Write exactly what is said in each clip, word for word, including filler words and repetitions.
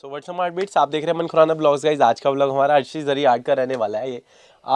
So what's up markets, आप देख रहे हैं अमन खुराना ब्लॉग्स। गाइस, आज का ब्लॉग हमारा अर्शी ज़री आर्ट का रहने वाला है। ये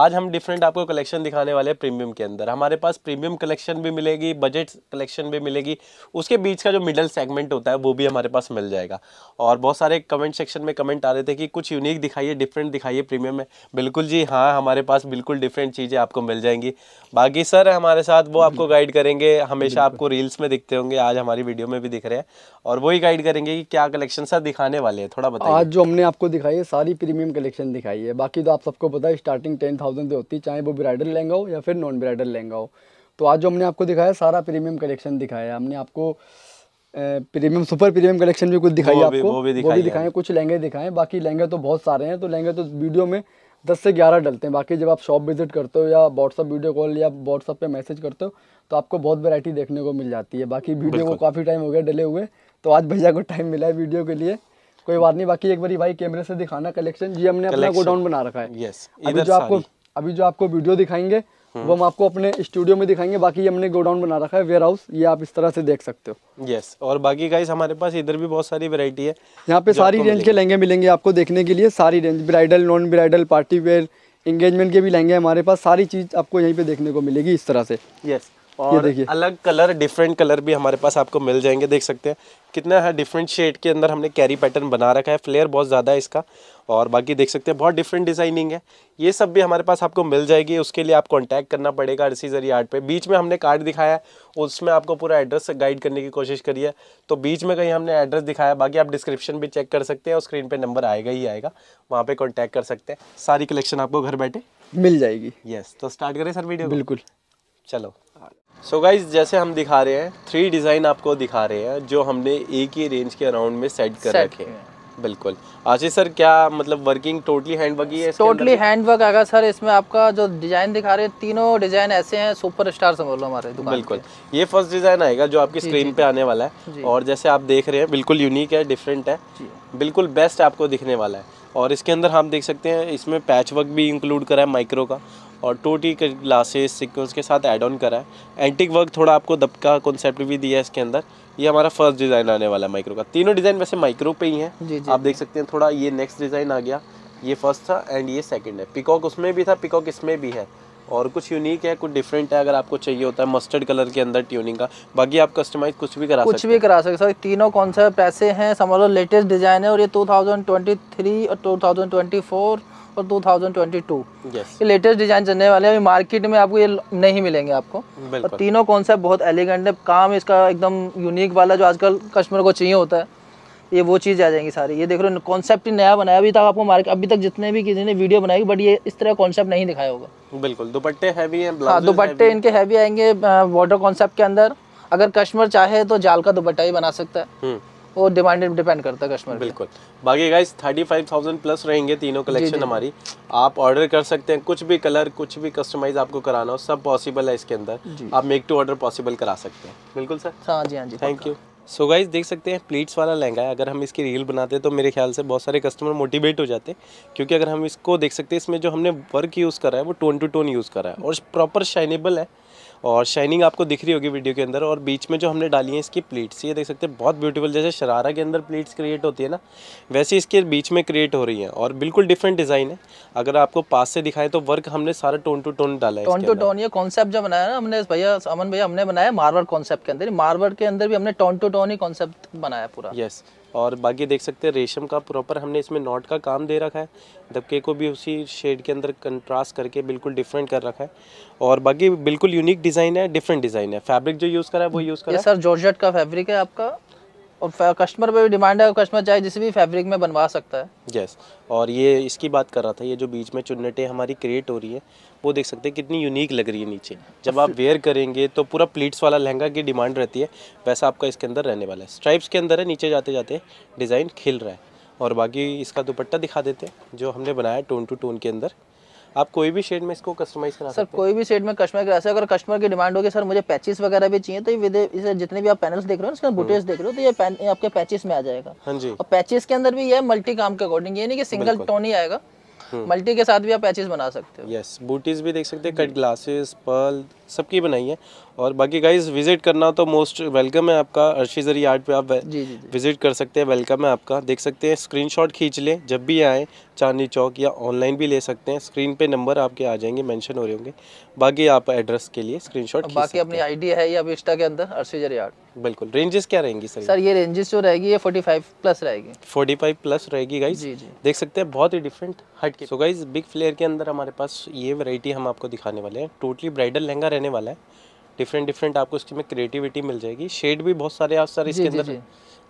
आज हम डिफरेंट आपको कलेक्शन दिखाने वाले हैं। प्रीमियम के अंदर हमारे पास प्रीमियम कलेक्शन भी मिलेगी, बजट कलेक्शन भी मिलेगी, उसके बीच का जो मिडल सेगमेंट होता है वो भी हमारे पास मिल जाएगा। और बहुत सारे कमेंट सेक्शन में कमेंट आ रहे थे कि कुछ यूनिक दिखाइए, डिफरेंट दिखाइए प्रीमियम में। बिल्कुल जी हाँ, हमारे पास बिल्कुल डिफरेंट चीज़ें आपको मिल जाएंगी। बाकी सर हमारे साथ वो आपको गाइड करेंगे, हमेशा आपको रील्स में दिखते होंगे, आज हमारी वीडियो में भी दिख रहे हैं और वही गाइड करेंगे कि क्या कलेक्शन सर दिखाने वाले हैं। थोड़ा बताइए। आज जो हमने आपको दिखाई है सारी प्रीमियम कलेक्शन दिखाई है। बाकी तो आप सबको पता है स्टार्टिंग टेन थाउजेंड से होती, चाहे वो ब्राइडल लहंगा हो या फिर नॉन ब्राइडल लहंगा हो। तो आज जो हमने आपको दिखाया सारा प्रीमियम कलेक्शन दिखाया। हमने आपको प्रीमियम सुपर प्रीमियम कलेक्शन भी कुछ दिखाई, आपको वो भी दिखाएं, कुछ लहंगे दिखाएं। बाकी लहंगे तो बहुत सारे हैं, तो लहंगे तो वीडियो में दस से ग्यारह डलते हैं। बाकी जब आप शॉप विजिट करते हो या व्हाट्सअप वीडियो कॉल या व्हाट्सअप पे मैसेज करते हो तो आपको बहुत वैरायटी देखने को मिल जाती है। बाकी वीडियो को काफ़ी टाइम हो गया डले हुए, तो आज भैया को टाइम मिला है वीडियो के लिए, कोई बात नहीं। बाकी एक बारी भाई कैमरे से दिखाना कलेक्शन। जी हमने अपना गोडाउन बना रखा है। यस, अभी जो आपको अभी जो आपको वीडियो दिखाएंगे वो हम आपको अपने स्टूडियो में दिखाएंगे। बाकी हमने गोडाउन बना रखा है, वेयर हाउस, ये आप इस तरह से देख सकते हो। यस, और बाकी गाइस हमारे पास इधर भी बहुत सारी वैरायटी है। यहाँ पे सारी रेंज के लहंगे मिलेंगे आपको देखने के लिए, सारी range, bridal, non bridal, party wear, engagement के भी लहंगे हमारे पास। सारी चीज आपको यहीं पे देखने को मिलेगी इस तरह से। यस, और अलग कलर, डिफरेंट कलर भी हमारे पास आपको मिल जाएंगे। देख सकते हैं कितना है डिफरेंट शेड के अंदर हमने कैरी पैटर्न बना रखा है, फ्लेयर बहुत ज़्यादा है इसका। और बाकी देख सकते हैं बहुत डिफरेंट डिज़ाइनिंग है, ये सब भी हमारे पास आपको मिल जाएगी। उसके लिए आप कांटेक्ट करना पड़ेगा अर्शी ज़री आर्ट पे। बीच में हमने कार्ड दिखाया है, उसमें आपको पूरा एड्रेस गाइड करने की कोशिश करी है, तो बीच में कहीं हमने एड्रेस दिखाया। बाकी आप डिस्क्रिप्शन भी चेक कर सकते हैं, और स्क्रीन पर नंबर आएगा ही आएगा, वहाँ पर कॉन्टैक्ट कर सकते हैं। सारी कलेक्शन आपको घर बैठे मिल जाएगी। येस, तो स्टार्ट करें सर वीडियो। बिल्कुल, चलो। सो so गाइज, जैसे हम दिखा रहे हैं थ्री डिज़ाइन आपको दिखा रहे हैं जो हमने एक ही रेंज के अराउंड में सेट कर रखे हैं। बिल्कुल। आशीष सर, क्या मतलब वर्किंग टोटली हैंड वर्क ही है? टोटली हैंड वर्क आएगा सर इसमें। आपका जो डिज़ाइन दिखा रहे हैं तीनों डिज़ाइन ऐसे हैं, सुपर स्टार समझ लो हमारे दुकान। बिल्कुल, ये फर्स्ट डिज़ाइन आएगा जो आपकी स्क्रीन पे आने वाला है, और जैसे आप देख रहे हैं बिल्कुल यूनिक है, डिफरेंट है, बिल्कुल बेस्ट आपको दिखने वाला है। और इसके अंदर हम देख सकते हैं इसमें पैच वर्क भी इंक्लूड करा है माइक्रो का, और टोटी के ग्लासेस सिक्वेंस के साथ ऐड ऑन करा है। एंटीक वर्क थोड़ा आपको दबका कॉन्सेप्ट भी दिया है इसके अंदर। ये हमारा फर्स्ट डिज़ाइन आने वाला है माइक्रो का। तीनों डिज़ाइन वैसे माइक्रो पे ही हैं, आप देख सकते हैं। थोड़ा ये नेक्स्ट डिज़ाइन आ गया, ये फर्स्ट था एंड ये सेकंड है। पिकॉक उसमें भी था, पिकॉक इसमें भी है, और कुछ यूनिक है, कुछ डिफरेंट है। अगर आपको चाहिए होता है मस्टर्ड कलर के अंदर ट्यूनिंग का, बाकी आप कस्टमाइज कुछ भी करा कुछ सकते भी करा सकते सर। तीनों कॉन्सेप्ट ऐसे हैं, समझ लो लेटेस्ट डिज़ाइन है। और ये दो हज़ार तेईस और दो हज़ार चौबीस और दो हज़ार बाईस ये लेटेस्ट डिज़ाइन चलने वाले हैं। मार्केट में आपको ये नहीं मिलेंगे आपको। और तीनों कॉन्सेप्ट बहुत एलिगेंट है, काम इसका एकदम यूनिक वाला जो आजकल कस्टमर को चाहिए होता है, ये वो चीज़ आ जाएंगी सारी। ये देख लो कॉन्सेप्ट ही नया बनाया। अभी तक आपको मार्केट अभी तक जितने भी किसी ने वीडियो बनाई, बट ये इस तरह कॉन्सेप्ट नहीं दिखाया होगा। बिल्कुल, दुपट्टे हैवी हैं, हाँ दुपट्टे इनके हैवी आएंगे बॉर्डर कॉन्सेप्ट के अंदर। अगर कस्टमर चाहे तो जाल का दुपट्टा ही बना सकता है, वो डिमांड डिपेंड करता है कस्टमर। बिल्कुल। बाकी गाइस पैंतीस हज़ार प्लस रहेंगे तीनों कलेक्शन हमारी। आप ऑर्डर कर सकते हैं, कुछ भी कलर, कुछ भी कस्टमाइज आपको कराना हो, सब पॉसिबल है इसके अंदर। आप मेक टू ऑर्डर पॉसिबल करा सकते हैं। बिल्कुल सर, हाँ जी, हाँ जी, thank you. So so guys, देख सकते हैं प्लीट्स वाला लहंगा है। अगर हम इसकी रील बनाते तो मेरे ख्याल से बहुत सारे कस्टमर मोटिवेट हो जाते, क्योंकि अगर हम इसको देख सकते हैं इसमें जो हमने वर्क यूज़ करा है वो टोन टू टोन यूज़ करा है, और प्रॉपर शाइनेबल है, और शाइनिंग आपको दिख रही होगी वीडियो के अंदर। और बीच में जो हमने डाली है इसकी प्लीट्स, ये देख सकते हैं बहुत ब्यूटीफुल। जैसे शरारा के अंदर प्लीट्स क्रिएट होती है ना, वैसे इसके बीच में क्रिएट हो रही हैं, और बिल्कुल डिफरेंट डिज़ाइन है। अगर आपको पास से दिखाएं तो वर्क हमने सारा टोन टू टोन डाला है। टोन टू टोन ये कॉन्सेप्ट जो बनाया ना हमने भैया, अमन भैया, हमने बनाया मार्बल कॉन्सेप्ट के अंदर। मार्बल के अंदर भी हमने टोन टू टोन ही कॉन्सेप्ट बनाया पूरा। यस, और बाकी देख सकते हैं रेशम का प्रॉपर हमने इसमें नॉट का काम दे रखा है, दबके को भी उसी शेड के अंदर कंट्रास्ट करके बिल्कुल डिफरेंट कर रखा है। और बाकी बिल्कुल यूनिक डिज़ाइन है, डिफरेंट डिज़ाइन है। फैब्रिक जो यूज़ करा है वो यूज़ करा है सर जॉर्जेट का फैब्रिक है आपका, और कस्टमर पे भी डिमांड है, कस्टमर चाहे जिस भी फैब्रिक में बनवा सकता है। यस, और ये इसकी बात कर रहा था, ये जो बीच में चुन्नटें हमारी क्रिएट हो रही है वो देख सकते हैं कितनी यूनिक लग रही है नीचे। जब आप वेयर करेंगे तो पूरा प्लीट्स वाला लहंगा की डिमांड रहती है, वैसा आपका इसके अंदर रहने वाला है। स्ट्राइप्स के अंदर है, नीचे जाते जाते डिज़ाइन खिल रहा है। और बाकी इसका दुपट्टा दिखा देते हैं जो हमने बनाया टोन टू टोन के अंदर। आप कोई भी शेड में इसको कस्टमाइज करा सकते हैं सर, कोई भी शेड में कस्टमाइज करा सकते हैं। अगर कस्टमर की डिमांड होगी सर मुझे पैचेस वगैरह भी चाहिए, तो ये जितने भी आप पैनल्स देख रहे हो ना, इसका बूटेस देख रहे हो, तो ये, पैन, ये आपके पैचेस में आ जाएगा। हाँ जी। और पैचेस के अंदर भी ये मल्टी काम के अकॉर्डिंग, ये नहीं कि सिंगल टोन ही आएगा, मल्टी के साथ भी आप पैचेस बना सकते हो। यस, बूटीज भी देख सकते हैं, कट ग्लासेस, पर्ल सबकी बनाई है। और बाकी गाइज विजिट करना तो मोस्ट वेलकम है आपका, अर्शी ज़री आर्ट पे आप जी, जी, विजिट कर सकते हैं, वेलकम है आपका। देख सकते हैं, स्क्रीनशॉट खींच लें जब भी आएँ चांदनी चौक, या ऑनलाइन भी ले सकते हैं, स्क्रीन पे नंबर आपके आ जाएंगे, मेंशन हो रहे होंगे। बाकी आप एड्रेस के लिए स्क्रीनशॉट, बाकी अपनी आईडी है या इंस्टा के अंदर अर्शी ज़री आर्ट। बिल्कुल। रेंजेस क्या रहेंगी सर? सर ये रेंजेस जो रहेगी ये पैंतालीस प्लस रहेगी, पैंतालीस प्लस रहेगी गाइज। देख सकते हैं बहुत ही डिफरेंट हट के। सो गाइज बिग फ्लेयर के अंदर हमारे पास ये वैरायटी हम आपको दिखाने वाले हैं। टोटली ब्राइडल लहंगा रहने वाला है, डिफरेंट डिफरेंट आपको इसमें क्रिएटिविटी मिल जाएगी। शेड भी बहुत सारे आप सर इसके अंदर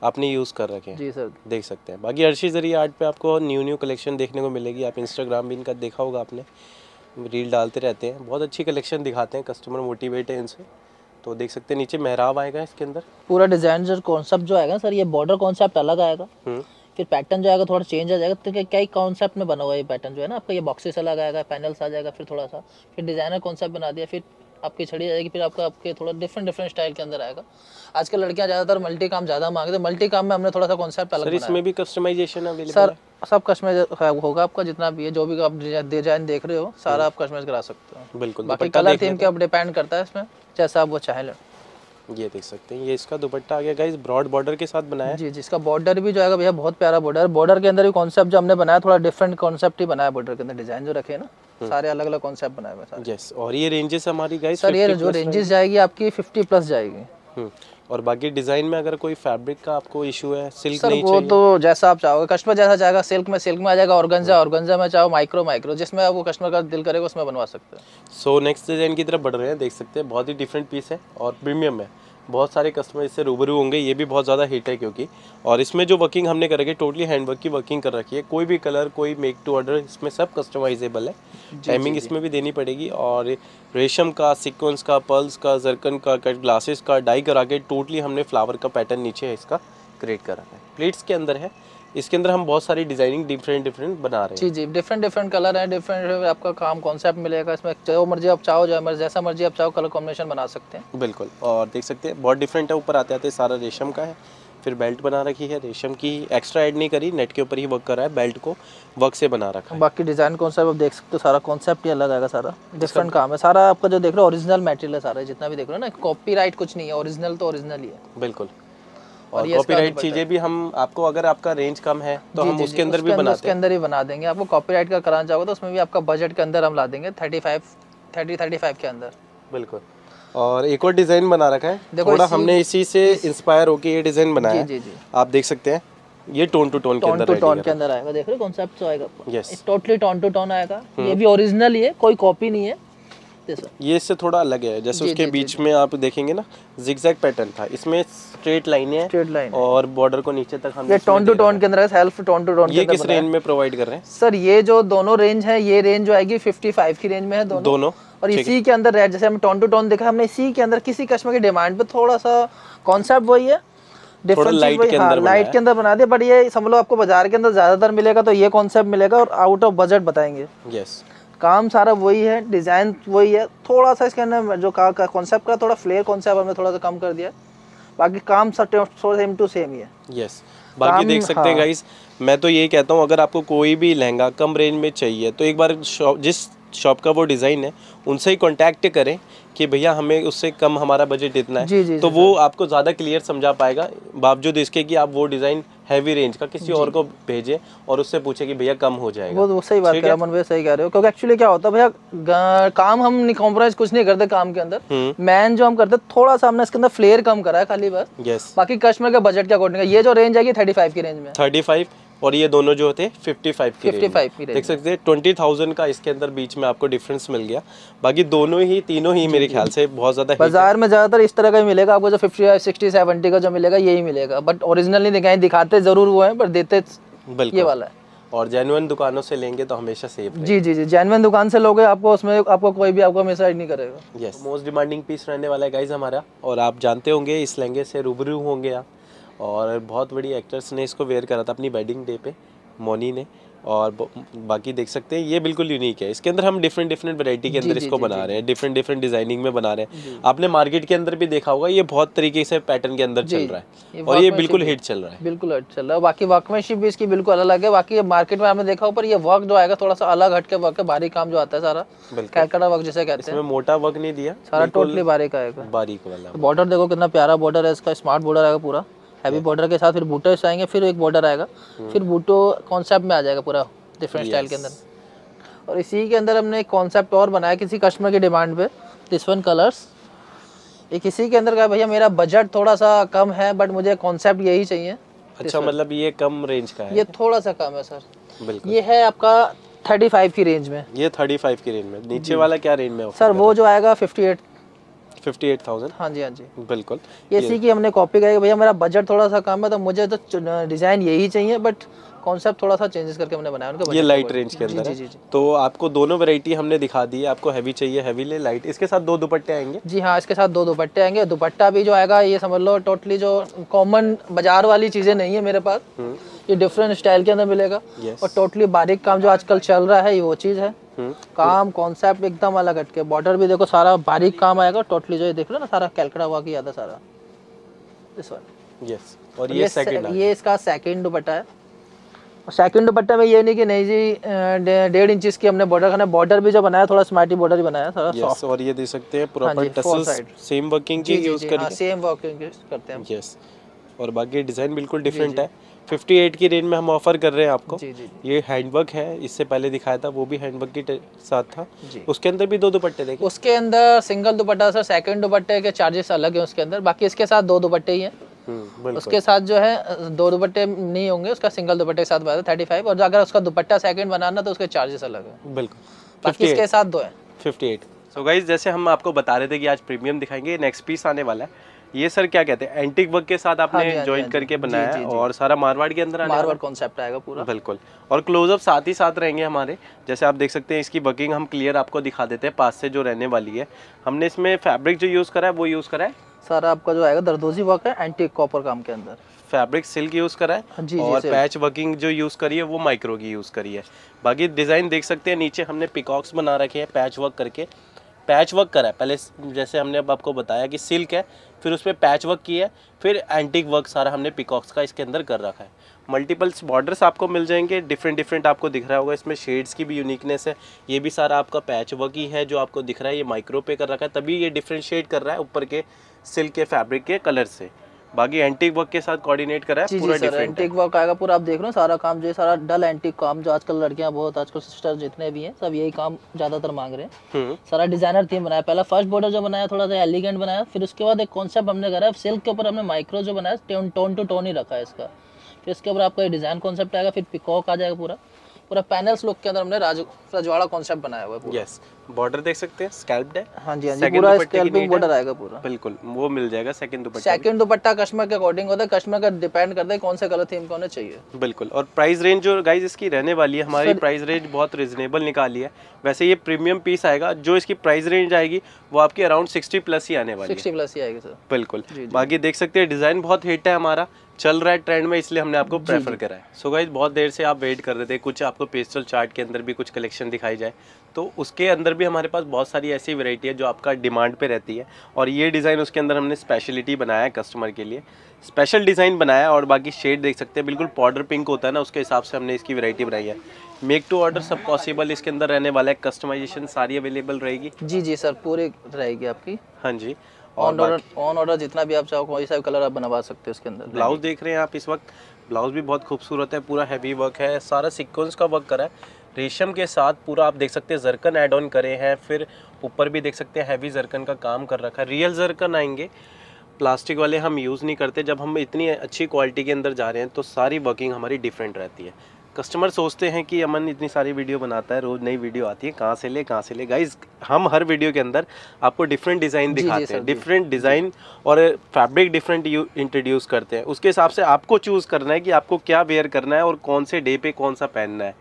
आपने यूज़ कर रखे हैं जी सर, देख सकते हैं। बाकी अर्शी ज़री आर्ट पे आपको न्यू न्यू कलेक्शन देखने को मिलेगी। आप इंस्टाग्राम भी इनका देखा होगा आपने, रील डालते रहते हैं, बहुत अच्छी कलेक्शन दिखाते हैं, कस्टमर मोटिवेट है इनसे। तो देख सकते हैं नीचे मेहराब आएगा, इसके अंदर पूरा डिज़ाइन जो कॉन्सेप्ट जो आएगा सर, ये बॉर्डर कॉन्सेप्ट अलग आएगा, फिर पैटर्न जो आएगा थोड़ा चेंज आ जाएगा। तो क्या क्या कॉन्सेप्ट में बना हुआ ये पैटर्न जो है ना आपका, ये बॉक्सेस अलग आएगा, पैनल्स आ जाएगा, फिर थोड़ा सा फिर डिज़ाइनर कॉन्सेप्ट बना दिया, फिर आपकी छड़ी जाएगी, फिर आपका आपके थोड़ा डिफरेंट डिफरेंट स्टाइल के अंदर आएगा। आजकल लड़कियां ज़्यादातर मल्टी काम ज़्यादा मांगते हैं, मल्टी काम में हमने थोड़ा सा कॉन्सेप्ट अलग बनाया। सर इसमें भी कस्टमाइजेशन अवेलेबल है? सर सब कस्टमाइज होगा आपका, जितना भी है, जो भी आप डिजाइन देख रहे हो सारा आप कस्टमाइज करा सकते हो। बिल्कुल। बाकी कलर थीम के आप डिपेंड करता है इसमें, जैसा आप वो चाहें। ये देख सकते हैं, ये इसका दुपट्टा आ गया गाइस, ब्रॉड बॉर्डर के साथ बनाया है जी जी। इसका बॉर्डर भी जो आएगा भैया बहुत प्यारा बॉर्डर, बॉर्डर के अंदर भी कॉन्सेप्ट जो हमने बनाया थोड़ा डिफरेंट कॉन्सेप्ट ही बनाया, बॉर्डर के अंदर डिजाइन जो रखे ना सारे अलग अलग कॉन्सेप्ट बनाए हुए सारे। यस। और ये रेंजेस हमारी गाइस सर, ये जो रेंजेस जाएगी आपकी फिफ्टी प्लस जाएगी। और बाकी डिजाइन में अगर कोई फैब्रिक का आपको इशू है, सिल्क नहीं चाहिए सर, वो तो जैसा आप चाहोगे कस्टमर जैसा चाहेगा, सिल्क में सिल्क में आ जाएगा, ऑर्गेंजा ऑर्गेंजा में, चाहो माइक्रो माइक्रो, जिसमें आपको कस्टमर का दिल करेगा उसमें बनवा सकते हैं। सो नेक्स्ट डिजाइन की तरफ बढ़ रहे हैं। देख सकते हैं बहुत ही डिफरेंट पीस है और प्रीमियम है, बहुत सारे कस्टमर इससे रूबरू होंगे, ये भी बहुत ज़्यादा हिट है क्योंकि। और इसमें जो वर्किंग हमने कर रखी है टोटली हैंडवर्क की वर्किंग कर रखी है, कोई भी कलर, कोई मेक टू ऑर्डर, इसमें सब कस्टमाइजेबल है। टाइमिंग इसमें भी देनी पड़ेगी, और रेशम का, सीक्वेंस का, पर्ल्स का, जरकन का, कट ग्लासेस का, डाई करा के टोटली हमने फ्लावर का पैटर्न नीचे है इसका क्रिएट कर रखा है। प्लेट्स के अंदर है, इसके अंदर हम बहुत सारी डिजाइनिंग डिफरेंट डिफरेंट बना रहे हैं जी जी। डिफरेंट डिफरेंट कलर है, डिफरेंट आपका काम कॉन्सेप्ट मिलेगा इसमें, जो मर्जी आप चाहो, जो मर्जी जैसा मर्जी आप चाहो कलर कॉम्बिनेशन बना सकते हैं। बिल्कुल। और देख सकते हैं बहुत डिफरेंट है, ऊपर आते आते सारा रेशम का है, फिर बेल्ट बना रखी है, रेशम की एक्स्ट्रा ऐड नहीं करी, नेट के ऊपर ही वर्क करा है, बेल्ट को वर्क से बना रखा है। बाकी डिजाइन कॉन्सेप्ट आप देख सकते हो, सारा कॉन्सेप्ट ही अलग आएगा, सारा डिफरेंट काम है, सारा आपका जो देख रहे हो ओरिजिनल मटेरियल है सारा, जितना भी देख रहे हो ना, कॉपीराइट कुछ नहीं है, ओरिजिनल तो ओरिजिनल ही है। बिल्कुल। और कॉपीराइट चीजें भी हम आपको, अगर आपका रेंज कम है तो जी, हम जी, उसके अंदर भी बनाते हैं, अंदर ही बना देंगे। आपको कॉपीराइट का कराना चाहोगे तो उसमें भी आपका बजट के अंदर हम ला देंगे, thirty five, thirty, thirty five के अंदर। बिल्कुल। और एक और डिजाइन बना रखा है, देखो थोड़ा इसी, हमने इसी से इंस्पायर होकर ये डिजाइन बनाया है, आप देख सकते हैं। ये टोन टू टोन के अंदर टोन टू टोन के अंदर आएगा, देख रहे हो कॉन्सेप्ट तो आएगा yes, totally tone to tone आएगा, ये भी ओरिजिनल ही है, कोई कॉपी नहीं है। ये इससे थोड़ा अलग है, जैसे उसके बीच में आप देखेंगे ना जिगजैग पैटर्न था, इसमें स्ट्रेट लाइन है, स्ट्रेट लाइन और बॉर्डर को नीचे तक हम ये टोन टू टोन के अंदर है, सेल्फ टोन टू टोन। ये किस रेंज में प्रोवाइड कर रहे हैं सर? ये जो दोनों रेंज है, ये रेंज जो आएगी पचपन की रेंज में है दोनों दोनों, और इसी के अंदर जैसे हम टोन टू टोन देखा हमने, इसी के अंदर किसी कस्टमर की डिमांड पे थोड़ा सा कॉन्सेप्ट वही है, डिफरेंट लाइट के अंदर लाइट के अंदर बना दिया, बट ये समझ लो आपको बाजार के अंदर ज्यादातर मिलेगा, तो ये कॉन्सेप्ट मिलेगा और आउट ऑफ बजट बताएंगे। यस। काम सारा वही है, डिज़ाइन वही है, थोड़ा सा इसके अंदर जो का कॉन्सेप्ट का थोड़ा फ्लेयर कॉन्सेप्ट हमने थोड़ा सा कम कर दिया, बाकी काम सब सेम टू सेम ही है। Yes yes. बाकी देख सकते हाँ। हैं गाइस, मैं तो ये कहता हूँ अगर आपको कोई भी लहंगा कम रेंज में चाहिए तो एक बार शॉप, जिस शॉप का वो डिज़ाइन है उनसे ही कॉन्टैक्ट करें कि भैया हमें उससे कम, हमारा बजट इतना है जी, जी, तो जी, वो आपको ज़्यादा क्लियर समझा पाएगा, बावजूद इसके कि आप वो डिज़ाइन हैवी रेंज का किसी और को भेजें और उससे पूछे कि भैया कम हो जाएगा। वो, वो सही बात कह रहे हो अमन भाई, सही कह रहे हो, क्योंकि एक्चुअली क्या होता है भैया, काम हम नहीं कॉम्प्रोमाइज़ कुछ नहीं करते काम के अंदर, मैन जो हम करते थोड़ा सा हमने इसके अंदर फ्लेयर कम करा है खाली बस, बाकी कस्टमर का बजट के अकॉर्डिंग। ये जो रेंज आएगी थर्टी फाइव की रेंज में, थर्टी फाइव और ये दोनों जो होते हैं पचपन की पचपन देख सकते हैं, ट्वेंटी थाउजेंड का इसके अंदर बीच में आपको डिफरेंस मिल गया। बाकी दोनों ही, तीनों ही मेरे ख्याल से बहुत ज्यादा बाजार में ज्यादातर इस तरह का ही मिलेगा आपको, जो पचपन, साठ, सत्तर का जो मिलेगा यही मिलेगा, बट ओरिजिनल नहीं दिखाएं, दिखाते जरूर वो हैं पर देते ये वाला है। और जेन्युइन दुकानों से लेंगे तो हमेशा सेफ जी जी जी, जेन्युइन दुकान से लोगे आपको उसमें आपको कोई भी आपको मिसगाइड नहीं करेगा। यस। मोस्ट डिमांडिंग पीस रहने वाला है गाइज हमारा, और आप जानते होंगे इस लहंगे से रूबरू होंगे आप, और बहुत बड़ी एक्ट्रेस ने इसको वेयर करा था अपनी वेडिंग डे पे, मोनी ने, और बाकी देख सकते हैं ये बिल्कुल यूनिक है। इसके अंदर हम डिफरेंट डिफरेंट वैरायटी के अंदर इसको बना रहे हैं, डिफरेंट डिफरेंट डिजाइनिंग में बना रहे हैं। आपने मार्केट के अंदर भी देखा होगा ये बहुत तरीके से पैटर्न के अंदर चल रहा है और ये बिल्कुल हिट चल रहा है, बिल्कुल हिट चल रहा है। बाकी वर्कमैनशिप भी इसकी बिल्कुल अलग है। बाकी मार्केट में आपने देखा हो पर ये वर्क जो आएगा थोड़ा सा अलग हटके वर्क है, भारी काम जो आता है सारा कैकड़ा वर्क जैसे कहते हैं, मोटा वर्क नहीं दिया सारा, टोटली बारीक आएगा, बारीक वाला। बॉर्डर देखो कितना प्यारा बॉर्डर है इसका, स्मार्ट बॉर्डर आएगा पूरा हैवी बॉर्डर के साथ, फिर बूटर्स आएंगे, फिर एक बॉर्डर आएगा, फिर बूटो कॉन्सेप्ट में आ जाएगा पूरा डिफरेंट स्टाइल के अंदर। और इसी के अंदर हमने एक कॉन्सेप्ट और बनाया किसी कस्टमर की डिमांड पे, दिस वन कलर्स। एक इसी के अंदर कहा भैया मेरा बजट थोड़ा सा कम है बट मुझे कॉन्सेप्ट यही चाहिए। अच्छा, मतलब ये कम रेंज का है? ये थोड़ा सा कम है सर, ये है आपका थर्टी फाइव की रेंज में। ये थर्टी फाइव की रेंज में, नीचे वाला क्या रेंज में सर? वो जो आएगा फिफ्टी एट अट्ठावन हज़ार। हाँ जी हाँ जी बिल्कुल, ये इसी की हमने कॉपी करी। भैया मेरा बजट थोड़ा सा कम है तो मुझे तो डिज़ाइन यही चाहिए बट कॉन्सेप्ट थोड़ा सा चेंजेस करके हमने बनाया उनका। ये लाइट रेंज के अंदर है, तो आपको दोनों वैरायटी हमने दिखा दी है। आपको हैवी चाहिए हैवी ले, लाइट। इसके साथ दो दुपट्टे आएंगे? जी हाँ, इसके साथ दो दुपट्टे आएंगे। दुपट्टा भी जो आएगा ये समझ लो टोटली जो कॉमन बाजार वाली चीज़ें नहीं है मेरे पास, ये डिफरेंट स्टाइल के अंदर मिलेगा और टोटली बारीक काम जो आजकल चल रहा है ये वो चीज़ है। काम कॉन्सेप्ट एकदम अलग हटके, बॉर्डर भी देखो सारा बारीक काम आएगा टोटली, जो ये देख रहे हो ना सारा कैलकड़ा हुआ कि आधा सारा इस वन। यस, और ये सेकंड है, ये इसका सेकंड दुपट्टा है। और सेकंड दुपट्टा में ये नहीं कि नहीं जी डेढ़ इंच की हमने बॉर्डर खाना, बॉर्डर भी जो बनाया थोड़ा स्मार्टी बॉर्डर ही बनाया सारा सॉफ्ट। और ये देख सकते हैं प्रॉपर टसल्स सेम वर्किंग की यूज करके, सेम वर्किंग यूज करते हैं। यस, और बाकी डिजाइन बिल्कुल डिफरेंट है। अट्ठावन की रेंज में हम ऑफर कर रहे हैं आपको। जी जी जी। ये हैंडवर्क है, इससे पहले दिखाया था वो भी हैंडवर्क के साथ था। उसके अंदर भी दो दुपट्टे देखे, उसके अंदर सिंगल दुपट्टा सर, सेकंड दुपट्टे के चार्जेस अलग है उसके अंदर। बाकी इसके साथ दो दुपट्टे ही हैं, उसके साथ जो है दो दुपट्टे नहीं होंगे, उसका सिंगल दुपट्टे के साथ बना थर्टी फाइव और अगर उसका दुपट्टा सेकंड बनाना तो उसके चार्जेस अलग है बिल्कुल। बाकी इसके साथ दो है फिफ्टी एट। सो गाइज, जैसे हम आपको बता रहे थे कि आज प्रीमियम दिखाएंगे, नेक्स्ट पीस आने वाला है। ये सर क्या कहते हैं, एंटीक वर्क के साथ आपने ज्वाइन करके बनाया है और सारा मारवाड़ के अंदर मारवाड़ कॉन्सेप्ट आएगा पूरा बिल्कुल। और क्लोजअप साथ ही साथ रहेंगे हमारे, जैसे आप देख सकते हैं इसकी वर्किंग हम क्लियर आपको दिखा देते हैं पास से जो रहने वाली है। हमने इसमें फैब्रिक जो यूज़ करा है वो यूज़ करा है सारा आपका जो आएगा दरदोजी वर्क है, एंटीक कॉपर काम के अंदर, फैब्रिक सिल्क यूज़ करा है जी, और पैच वर्किंग जो यूज़ करी है वो माइक्रो की यूज़ करी है। बाकी डिज़ाइन देख सकते हैं, नीचे हमने पिकॉक्स बना रखे हैं पैच वर्क करके, पैच वर्क करा है पहले जैसे हमने अब आपको बताया कि सिल्क है, फिर उसमें पैच वर्क किया है, फिर एंटीक वर्क सारा हमने पिकॉक्स का इसके अंदर कर रखा है। मल्टीपल्स बॉर्डर्स आपको मिल जाएंगे, डिफरेंट डिफरेंट आपको दिख रहा होगा, इसमें शेड्स की भी यूनिकनेस है। ये भी सारा आपका पैच वर्क ही है जो आपको दिख रहा है, ये माइक्रो पे कर रखा है तभी ये डिफरेंट शेड कर रहा है ऊपर के सिल्क के फैब्रिक के कलर से। बाकी एंटीक वर्क के साथ कोऑर्डिनेट करा है पूरा, डिफरेंट एंटीक वर्क आएगा पूरा। आप देख रहे हो सारा काम जो है सारा डल एंटीक काम, जो आजकल लड़कियां बहुत, आजकल सिस्टर्स जितने भी हैं सब यही काम ज्यादातर मांग रहे हैं। सारा डिजाइनर थीम बनाया, पहला फर्स्ट बॉर्डर जो बनाया थोड़ा सा एलिगेंट बनाया, फिर उसके बाद एक कॉन्सेप्ट हमने करा है सिल्क के ऊपर, हमने माइक्रो जो बनाया टोन टोन टू टोन ही रखा है इसका, फिर इसके ऊपर आपका डिजाइन कॉन्सेप्ट आएगा, फिर पिकॉक आ जाएगा पूरा पूरा पैनल्स लुक के अंदर हमने राज रजवाड़ा कॉन्सेप्ट बनाया हुआ है। यस, बॉर्डर देख सकते हैं स्कैल्प्ड है। हाँ जी हाँ जी, पूरा स्कैल्पिंग बॉर्डर आएगा पूरा बिल्कुल, वो मिल जाएगा second dupatta. Second dupatta customer के अकॉर्डिंग होता है, कस्टमर का डिपेंड करता है कौन सा कलर थीम को होना चाहिए बिल्कुल। और प्राइस रेंज जो गाइज इसकी रहने वाली है, हमारी प्राइस रेंज बहुत रिजनेबल निकाली है। वैसे ये प्रीमियम पीस आएगा, जो इसकी प्राइस रेंज आएगी वो आपकी अराउंड सिक्सटी प्लस ही आने वाली, सिक्सटी प्लस ही आएगी सर बिल्कुल। बाकी देख सकते हैं डिजाइन बहुत हिट है, हमारा चल रहा है ट्रेंड में, इसलिए हमने आपको प्रेफर करा है। सो गाइज, बहुत देर से आप वेट कर रहे थे कुछ आपको पेस्टल चार्ट के अंदर भी कुछ कलेक्शन दिखाई जाए, तो उसके अंदर भी हमारे पास बहुत सारी ऐसी वैरायटी है जो आपका डिमांड पे रहती है। और ये डिज़ाइन उसके अंदर हमने स्पेशलिटी बनाया है, कस्टमर के लिए स्पेशल डिज़ाइन बनाया है। और बाकी शेड देख सकते हैं बिल्कुल पाउडर पिंक होता है ना, उसके हिसाब से हमने इसकी वैरायटी बनाई है। मेक टू ऑर्डर सब पॉसिबल इसके अंदर रहने वाला है, कस्टमाइजेशन सारी अवेलेबल रहेगी। जी जी सर, पूरी रहेगी आपकी। हाँ जी, ऑन ऑर्डर ऑन ऑर्डर जितना भी आप चाहो कोई सा कलर आप बनवा सकते हो इसके अंदर। ब्लाउज देख रहे हैं आप, इस वक्त ब्लाउज भी बहुत खूबसूरत है, पूरा हैवी वर्क है, सारा सीक्वेंस का वर्क करा है रेशम के साथ पूरा। आप देख सकते हैं जरकन ऐड ऑन करे हैं, फिर ऊपर भी देख सकते हैं हैवी जरकन का काम कर रखा है, रियल जरकन आएंगे, प्लास्टिक वाले हम यूज़ नहीं करते। जब हम इतनी अच्छी क्वालिटी के अंदर जा रहे हैं तो सारी वर्किंग हमारी डिफरेंट रहती है। कस्टमर सोचते हैं कि अमन इतनी सारी वीडियो बनाता है, रोज़ नई वीडियो आती है, कहाँ से ले कहाँ से ले। गाइस, हम हर वीडियो के अंदर आपको डिफरेंट डिज़ाइन दिखाते हैं, डिफरेंट डिज़ाइन और फैब्रिक डिफरेंट यू इंट्रोड्यूस करते हैं। उसके हिसाब से आपको चूज़ करना है कि आपको क्या वेयर करना है और कौन से डे पे कौन सा पहनना है।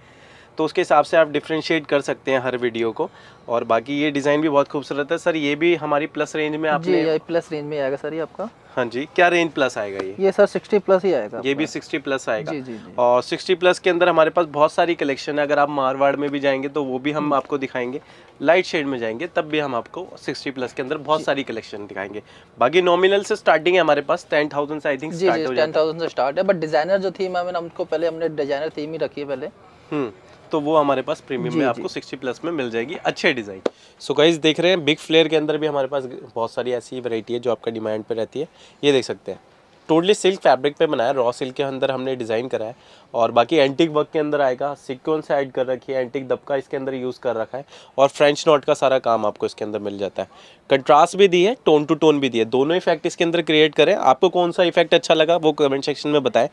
तो उसके हिसाब से आप डिफ्रेंशिएट कर सकते हैं हर वीडियो को। और बाकी ये डिज़ाइन भी बहुत खूबसूरत है सर, ये भी हमारी प्लस रेंज में आपने प्लस रेंज में आएगा सर ये आपका। हाँ जी, क्या रेंज प्लस आएगा ये? ये सर सिक्सटी प्लस ही आएगा, ये भी सिक्सटी प्लस आएगा। जी, जी, जी। और सिक्सटी प्लस के अंदर हमारे पास बहुत सारी कलेक्शन है। अगर आप मारवाड़ में भी जाएंगे तो वो भी हम आपको दिखाएंगे, लाइट शेड में जाएंगे तब भी हम आपको सिक्सटी प्लस के अंदर बहुत सारी कलेक्शन दिखाएंगे। बाकी नॉमिनल से स्टार्टिंग है हमारे पास टेन थाउजेंड से आई थिंक टेन थाउजेंड से स्टार्ट है, बट डिजाइनर जो थीम है हमको पहले हमने डिजाइनर थीम ही रखी है पहले, हम्म तो वो हमारे पास प्रीमियम में आपको सिक्सटी प्लस में मिल जाएगी अच्छे डिज़ाइन। सो गाइस देख रहे हैं बिग फ्लेयर के अंदर भी हमारे पास बहुत सारी ऐसी वैरायटी है जो आपका डिमांड पे रहती है। ये देख सकते हैं टोटली सिल्क फैब्रिक पे बनाया, रॉ सिल्क के अंदर हमने डिज़ाइन करा है। और बाकी एंटीक वर्क के अंदर आएगा, सिक्वेंस ऐड कर रखी है, एंटीक दबका इसके अंदर यूज़ कर रखा है और फ्रेंच नॉट का सारा काम आपको इसके अंदर मिल जाता है। कंट्रास्ट भी दी है, टोन टू टोन भी दी है, दोनों इफेक्ट इसके अंदर क्रिएट करें। आपको कौन सा इफेक्ट अच्छा लगा वो कमेंट सेक्शन में बताएं।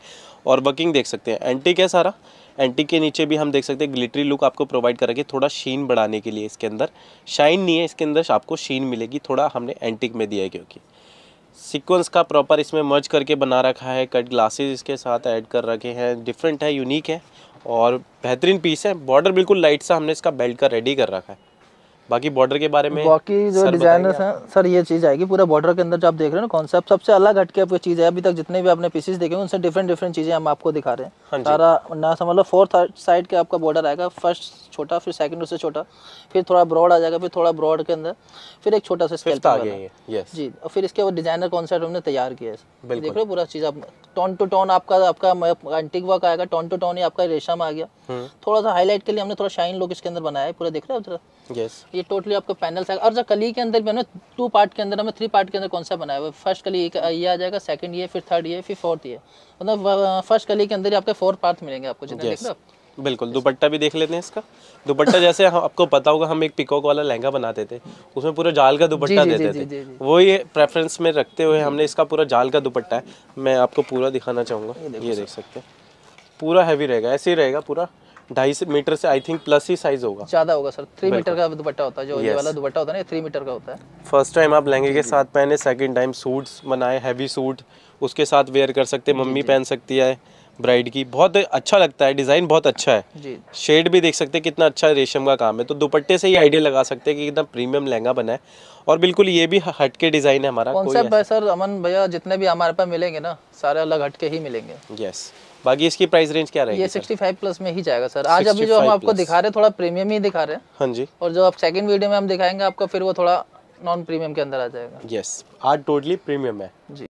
और वर्किंग देख सकते हैं एंटीक है सारा, एंटीक के नीचे भी हम देख सकते हैं ग्लिटरी लुक आपको प्रोवाइड करा के थोड़ा शीन बढ़ाने के लिए इसके अंदर, शाइन नहीं है इसके अंदर, आपको शीन मिलेगी थोड़ा हमने एंटीक में दिया है क्योंकि सीक्वेंस का प्रॉपर इसमें मर्ज करके बना रखा है। कट ग्लासेस इसके साथ ऐड कर रखे हैं, डिफरेंट है, यूनिक है और बेहतरीन पीस है। बॉर्डर बिल्कुल लाइट सा हमने इसका बेल्ट का रेडी कर रखा है। बाकी बॉर्डर के बारे में बाकी जो डिजाइनर्स हैं सर ये चीज़ आएगी पूरा बॉर्डर के अंदर जो आप देख रहे हो ना कॉन्सेप्ट सबसे अलग हटके आपकी चीज़ है। अभी तक जितने भी आपने पीसेस देखे उनसे डिफरेंट डिफरेंट चीज़ें हम आपको दिखा रहे हैं सारा ना, समझ लो फोर्थ साइड के आपका बॉर्डर आएगा, फर्स्ट छोटा, फिर सेकंड उससे छोटा, फिर थोड़ा ब्रॉड आ जाएगा, फिर थोड़ा ब्रॉड के अंदर फिर एक छोटा सा स्केल आ गया जी। और फिर इसके वो डिजाइनर कॉन्सेप्ट हमने तैयार किया है, देख लो पूरा चीज़ आप टोन टू टोन आपका आपका एंटीक वर्क आएगा, टोन टू टोन ही आपका रेशम आ गया, थोड़ा सा हाईलाइट के लिए हमने थोड़ा शाइन लुक इसके अंदर बनाया है पूरा, देख रहे हो जरा। यस ये टोटली आपका पैनल्स है। और जो कली के अंदर भी हमने टू पार्ट के अंदर हमें थ्री पार्ट के अंदर कौन सा बनाया हुआ है, फर्स्ट कली ये आ जाएगा, सेकंड ये, फिर थर्ड ये, फिर फोर्थ ये, मतलब फर्स्ट कली के अंदर ही आपके फोर पार्ट मिलेंगे आपको जितने देख रहे हो बिल्कुल। दुपट्टा भी देख लेते हैं इसका, दुपट्टा जैसे हाँ, आपको पता होगा हम एक पिकॉक वाला लहंगा बनाते थे उसमें पूरा जाल का दुपट्टा देते थे, वो ये प्रेफरेंस में रखते हुए हमने इसका पूरा जाल का दुपट्टा है। मैं आपको पूरा दिखाना चाहूँगा, ये देख सकते हैं पूरा हैवी रहेगा, ऐसे ही रहेगा पूरा ढाई मीटर से आई थिंक प्लस ही साइज होगा, ज्यादा होगा सर, थ्री मीटर का दुपट्टा होता है जो ये वाला दुपट्टा होता है ना थ्री मीटर का होता है। फर्स्ट टाइम आप लहंगे के साथ पहने, सेकंड टाइम सूट्स बनाए हैवी सूट उसके साथ वेयर कर सकते हैं, मम्मी पहन सकती है ब्राइड की, बहुत अच्छा लगता है, डिजाइन बहुत अच्छा है, शेड भी देख सकते हैं कितना अच्छा रेशम का काम है। तो दुपट्टे से ही आइडिया लगा सकते हैं कि कितना प्रीमियम लहंगा बना है और बिल्कुल ये भी हटके डिजाइन है हमारा कॉन्सेप्ट है सर। अमन भैया जितने भी हमारे पास मिलेंगे ना सारे अलग हटके ही मिलेंगे। यस बाकी इसकी प्राइस रेंज क्या रहेगी? ये सिक्सटी फाइव प्लस में ही जाएगा सर। आज अभी जो हम आपको दिखा रहे हैं थोड़ा प्रीमियम ही दिखा रहे हैं। हाँ जी। और जो आप सेकंड वीडियो में हम दिखाएंगे आपको फिर वो थोड़ा नॉन प्रीमियम के अंदर आ जाएगा। यस आज टोटली प्रीमियम है जी।